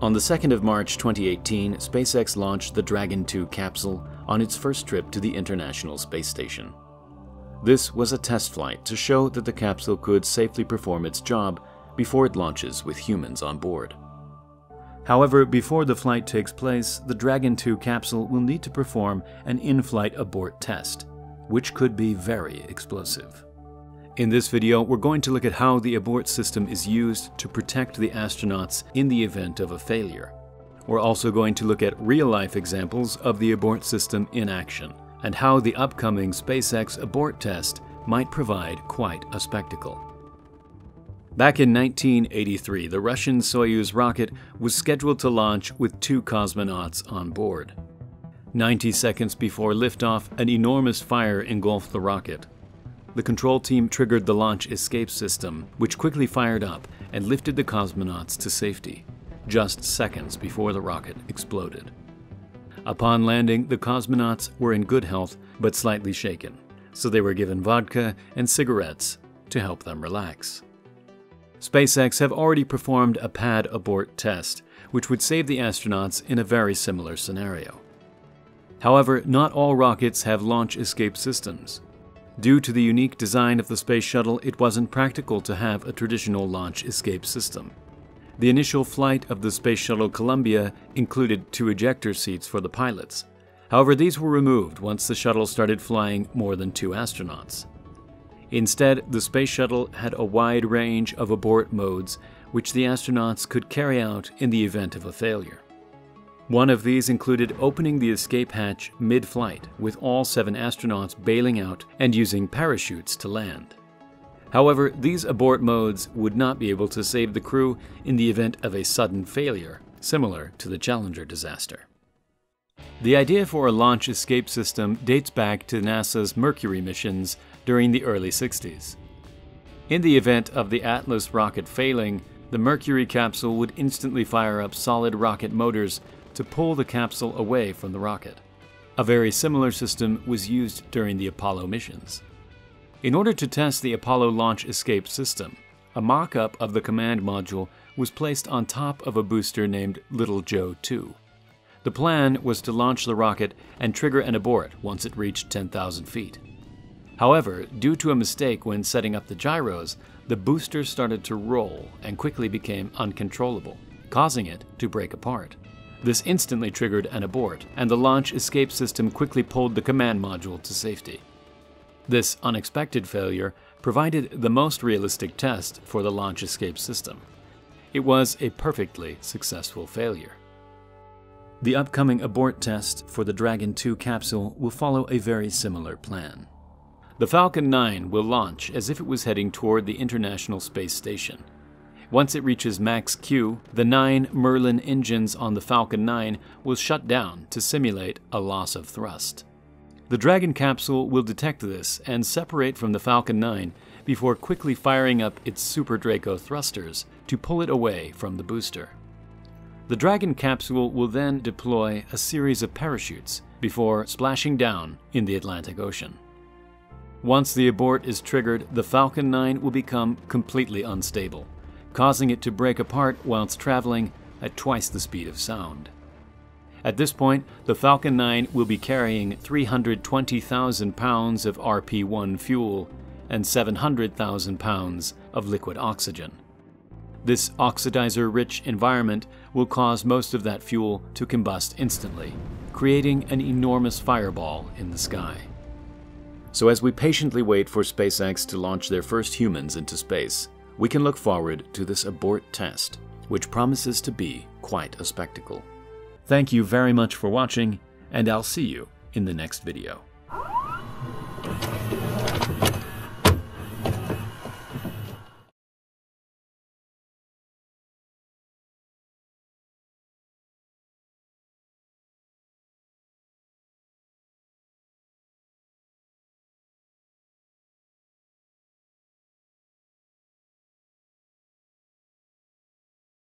On the 2nd of March 2018, SpaceX launched the Dragon 2 capsule on its first trip to the International Space Station. This was a test flight to show that the capsule could safely perform its job before it launches with humans on board. However, before the flight takes place, the Dragon 2 capsule will need to perform an in-flight abort test, which could be very explosive. In this video, we're going to look at how the abort system is used to protect the astronauts in the event of a failure. We're also going to look at real-life examples of the abort system in action, and how the upcoming SpaceX abort test might provide quite a spectacle. Back in 1983, the Russian Soyuz rocket was scheduled to launch with 2 cosmonauts on board. 90 seconds before liftoff, an enormous fire engulfed the rocket. The control team triggered the launch escape system, which quickly fired up and lifted the cosmonauts to safety, just seconds before the rocket exploded. Upon landing, the cosmonauts were in good health but slightly shaken, so they were given vodka and cigarettes to help them relax. SpaceX have already performed a pad abort test, which would save the astronauts in a very similar scenario. However, not all rockets have launch escape systems. Due to the unique design of the Space Shuttle, it wasn't practical to have a traditional launch escape system. The initial flight of the Space Shuttle Columbia included 2 ejector seats for the pilots. However, these were removed once the shuttle started flying more than 2 astronauts. Instead, the Space Shuttle had a wide range of abort modes which the astronauts could carry out in the event of a failure. One of these included opening the escape hatch mid-flight, with all 7 astronauts bailing out and using parachutes to land. However, these abort modes would not be able to save the crew in the event of a sudden failure, similar to the Challenger disaster. The idea for a launch escape system dates back to NASA's Mercury missions during the early 60s. In the event of the Atlas rocket failing, the Mercury capsule would instantly fire up solid rocket motors to pull the capsule away from the rocket. A very similar system was used during the Apollo missions. In order to test the Apollo launch escape system, a mock-up of the command module was placed on top of a booster named Little Joe 2. The plan was to launch the rocket and trigger an abort once it reached 10,000 feet. However, due to a mistake when setting up the gyros, the booster started to roll and quickly became uncontrollable, causing it to break apart. This instantly triggered an abort, and the launch escape system quickly pulled the command module to safety. This unexpected failure provided the most realistic test for the launch escape system. It was a perfectly successful failure. The upcoming abort test for the Dragon 2 capsule will follow a very similar plan. The Falcon 9 will launch as if it was heading toward the International Space Station. Once it reaches max Q, the 9 Merlin engines on the Falcon 9 will shut down to simulate a loss of thrust. The Dragon capsule will detect this and separate from the Falcon 9 before quickly firing up its Super Draco thrusters to pull it away from the booster. The Dragon capsule will then deploy a series of parachutes before splashing down in the Atlantic Ocean. Once the abort is triggered, the Falcon 9 will become completely unstable, causing it to break apart whilst traveling at twice the speed of sound. At this point, the Falcon 9 will be carrying 320,000 pounds of RP-1 fuel and 700,000 pounds of liquid oxygen. This oxidizer-rich environment will cause most of that fuel to combust instantly, creating an enormous fireball in the sky. So as we patiently wait for SpaceX to launch their first humans into space, we can look forward to this abort test, which promises to be quite a spectacle. Thank you very much for watching, and I'll see you in the next video.